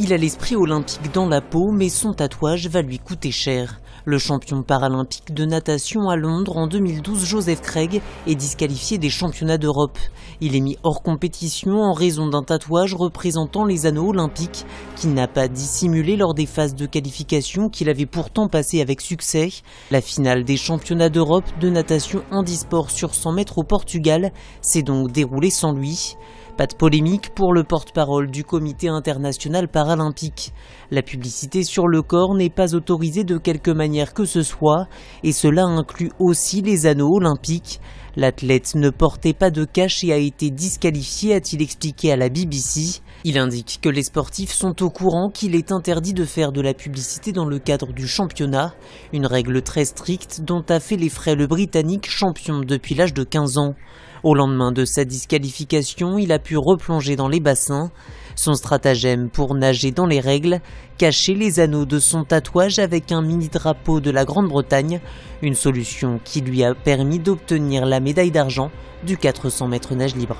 Il a l'esprit olympique dans la peau, mais son tatouage va lui coûter cher. Le champion paralympique de natation à Londres en 2012, Josef Craig, est disqualifié des championnats d'Europe. Il est mis hors compétition en raison d'un tatouage représentant les anneaux olympiques qu'il n'a pas dissimulé lors des phases de qualification qu'il avait pourtant passées avec succès. La finale des championnats d'Europe de natation handisport sur 100 mètres au Portugal s'est donc déroulée sans lui. Pas de polémique pour le porte-parole du Comité international paralympique. La publicité sur le corps n'est pas autorisée de quelque manière que ce soit, et cela inclut aussi les anneaux olympiques. L'athlète ne portait pas de cache et a été disqualifié, a-t-il expliqué à la BBC. Il indique que les sportifs sont au courant qu'il est interdit de faire de la publicité dans le cadre du championnat, une règle très stricte dont a fait les frais le Britannique, champion depuis l'âge de 15 ans. Au lendemain de sa disqualification, il a pu replonger dans les bassins. Son stratagème pour nager dans les règles, cacher les anneaux de son tatouage avec un mini-drapeau de la Grande-Bretagne, une solution qui lui a permis d'obtenir la médaille d'argent du 400 mètres nage libre.